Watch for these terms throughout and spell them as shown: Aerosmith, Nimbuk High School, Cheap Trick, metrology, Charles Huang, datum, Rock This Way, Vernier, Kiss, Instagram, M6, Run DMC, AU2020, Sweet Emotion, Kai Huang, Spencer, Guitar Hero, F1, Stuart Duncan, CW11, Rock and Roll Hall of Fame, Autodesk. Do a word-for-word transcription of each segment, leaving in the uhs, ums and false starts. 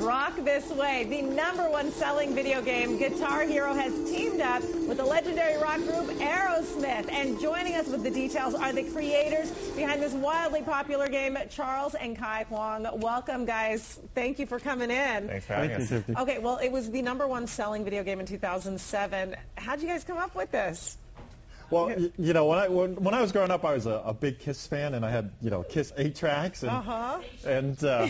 Rock This Way, the number one selling video game, Guitar Hero has teamed up with the legendary rock group Aerosmith. And joining us with the details are the creators behind this wildly popular game, Charles and Kai Huang. Welcome, guys. Thank you for coming in. Thanks for having us. Okay, well, it was the number one selling video game in two thousand seven. How'd you guys come up with this? Well, you know, when I when, when I was growing up, I was a, a big Kiss fan, and I had, you know, Kiss eight tracks, and uh-huh. and uh,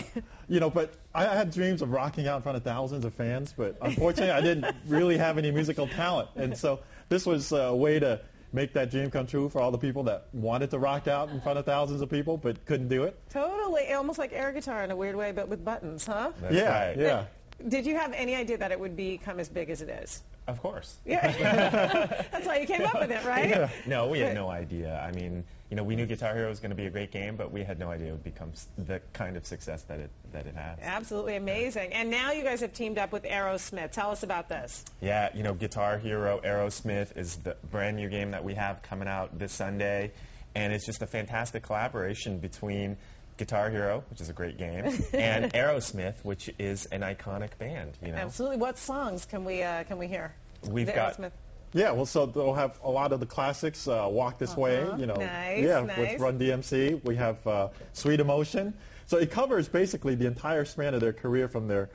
you know, but I had dreams of rocking out in front of thousands of fans, but unfortunately, I didn't really have any musical talent, and so this was a way to make that dream come true for all the people that wanted to rock out in front of thousands of people but couldn't do it. Totally, almost like air guitar in a weird way, but with buttons, huh? That's yeah, right. yeah. Did you have any idea that it would become as big as it is? Of course. Yeah. That's why you came up with it, right? Yeah. No, we had no idea. I mean, you know, we knew Guitar Hero was going to be a great game, but we had no idea it would become the kind of success that it that it has. Absolutely amazing. And now you guys have teamed up with Aerosmith. Tell us about this. Yeah, you know, Guitar Hero Aerosmith is the brand new game that we have coming out this Sunday, and it's just a fantastic collaboration between Guitar Hero, which is a great game, and Aerosmith, which is an iconic band. You know? Absolutely. What songs can we uh, can we hear? We've the got. Aerosmith. Yeah, well, so they'll have a lot of the classics. Uh, Walk This uh-huh. Way, you know. Nice, yeah, nice. With Run D M C, we have uh, Sweet Emotion. So it covers basically the entire span of their career, from their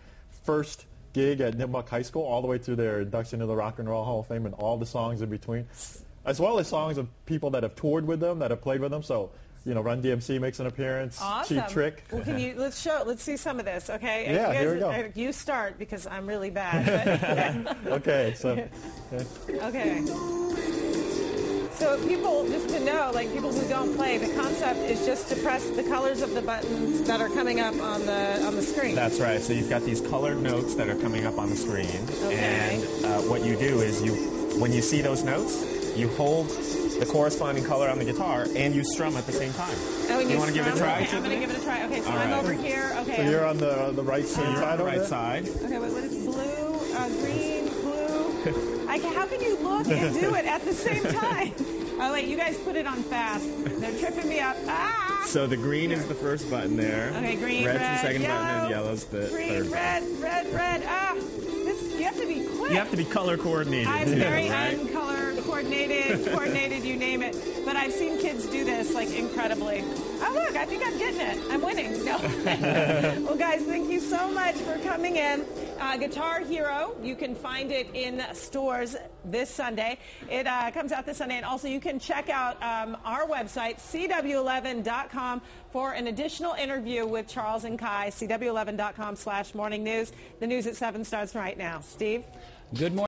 first gig at Nimbuk High School all the way through their induction to the Rock and Roll Hall of Fame, and all the songs in between, as well as songs of people that have toured with them, that have played with them. So. You know, Run D M C makes an appearance. Awesome. Cheap Trick. Well, can you, let's show, let's see some of this, okay? Yeah, guys, here we go. I, you start, because I'm really bad. Okay, so. Okay. So people, just to know, like people who don't play, the concept is just to press the colors of the buttons that are coming up on the on the screen. That's right. So you've got these colored notes that are coming up on the screen. Okay. And uh, what you do is you, when you see those notes, you hold the corresponding color on the guitar, and you strum at the same time. Oh, and you, you want to give it a try? Okay, I'm going to give it a try. Okay, so All I'm right. over here. Okay. So I'm you're on the, the right side. You're on the right side. Okay, but what is blue, uh, green, blue? I can, how can you look and do it at the same time? Oh, wait, you guys put it on fast. They're tripping me up. Ah! So the green here. is the first button there. Okay, green, Red's red, the second yellow, button, and yellow's the green, third red, button. red, red, red. Ah! This, you have to be quick. You have to be color coordinated. I'm too, very right? uncolor Coordinated, coordinated, you name it. But I've seen kids do this, like, incredibly. Oh, look, I think I'm getting it. I'm winning. No. Well, guys, thank you so much for coming in. Uh, Guitar Hero, you can find it in stores this Sunday. It uh, comes out this Sunday. And also, you can check out um, our website, C W eleven dot com, for an additional interview with Charles and Kai, C W eleven dot com slash morning news. The news at seven starts right now. Steve? Good morning.